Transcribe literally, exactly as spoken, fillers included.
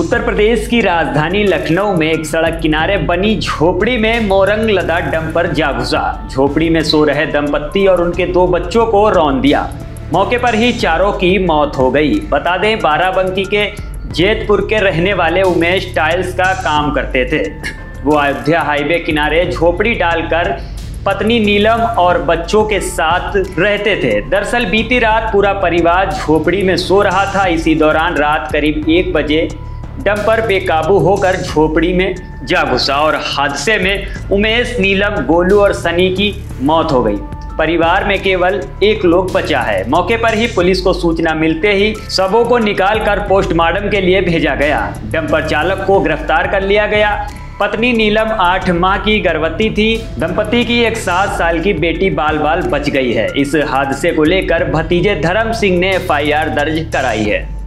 उत्तर प्रदेश की राजधानी लखनऊ में एक सड़क किनारे बनी झोपड़ी में मोरंग लदा डंपर जा घुसा। झोपड़ी में सो रहे दंपत्ति और उनके दो बच्चों को रौंद दिया। मौके पर ही चारों की मौत हो गई। बता दें, बाराबंकी के जेतपुर के रहने वाले उमेश टाइल्स का काम करते थे। वो अयोध्या हाईवे किनारे झोपड़ी डालकर पत्नी नीलम और बच्चों के साथ रहते थे। दरअसल बीती रात पूरा परिवार झोपड़ी में सो रहा था। इसी दौरान रात करीब एक बजे डंपर बेकाबू होकर झोपड़ी में जा घुसा और हादसे में उमेश, नीलम, गोलू और सनी की मौत हो गई। परिवार में केवल एक लोग बचा है। मौके पर ही पुलिस को सूचना मिलते ही शवों को निकालकर पोस्टमार्टम के लिए भेजा गया। डंपर चालक को गिरफ्तार कर लिया गया। पत्नी नीलम आठ माह की गर्भवती थी। दंपति की एक सात साल की बेटी बाल बाल बच गई है। इस हादसे को लेकर भतीजे धर्म सिंह ने एफ आई आर दर्ज कराई है।